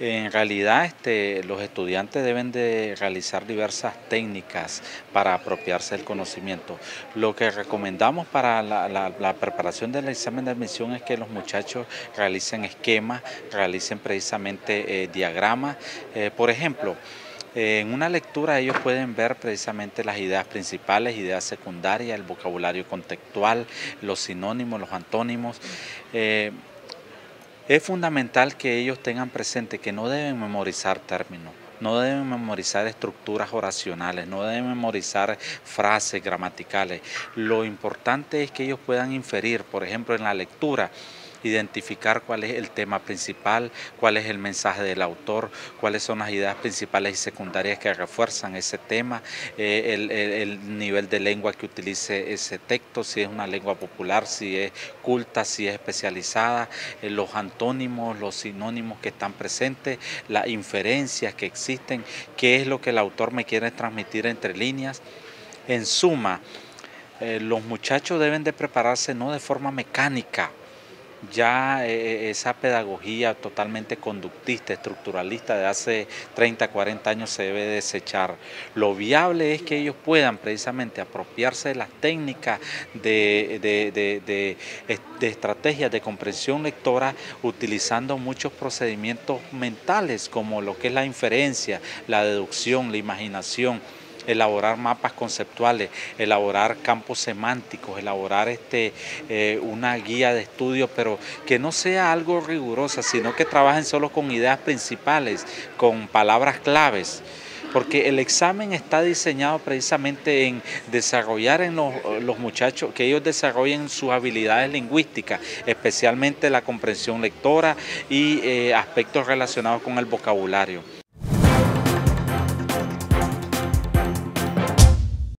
En realidad, los estudiantes deben de realizar diversas técnicas para apropiarse del conocimiento. Lo que recomendamos para la preparación del examen de admisión es que los muchachos realicen esquemas, realicen precisamente diagramas. Por ejemplo, en una lectura ellos pueden ver precisamente las ideas principales, ideas secundarias, el vocabulario contextual, los sinónimos, los antónimos. Es fundamental que ellos tengan presente que no deben memorizar términos, no deben memorizar estructuras oracionales, no deben memorizar frases gramaticales. Lo importante es que ellos puedan inferir, por ejemplo, en la lectura, identificar cuál es el tema principal, cuál es el mensaje del autor, cuáles son las ideas principales y secundarias que refuerzan ese tema, el nivel de lengua que utilice ese texto, si es una lengua popular, si es culta, si es especializada, los antónimos, los sinónimos que están presentes, las inferencias que existen, qué es lo que el autor me quiere transmitir entre líneas. En suma, los muchachos deben de prepararse no de forma mecánica. Ya esa pedagogía totalmente conductista, estructuralista de hace 30, 40 años se debe desechar. Lo viable es que ellos puedan precisamente apropiarse de las técnicas de estrategias de comprensión lectora utilizando muchos procedimientos mentales como lo que es la inferencia, la deducción, la imaginación, elaborar mapas conceptuales, elaborar campos semánticos, elaborar una guía de estudio, pero que no sea algo rigurosa, sino que trabajen solo con ideas principales, con palabras claves, porque el examen está diseñado precisamente en desarrollar en los muchachos, que ellos desarrollen sus habilidades lingüísticas, especialmente la comprensión lectora y aspectos relacionados con el vocabulario.